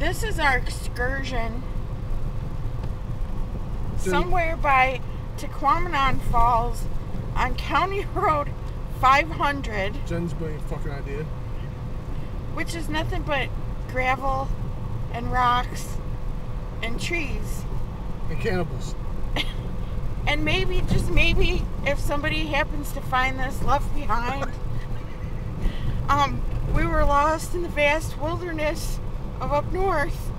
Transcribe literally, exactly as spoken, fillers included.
This is our excursion somewhere by Tequamanon Falls on County Road five hundred. Jen's brilliant fucking idea. Which is nothing but gravel and rocks and trees. And cannibals. And maybe, just maybe, if somebody happens to find this left behind, um, we were lost in the vast wilderness of up north.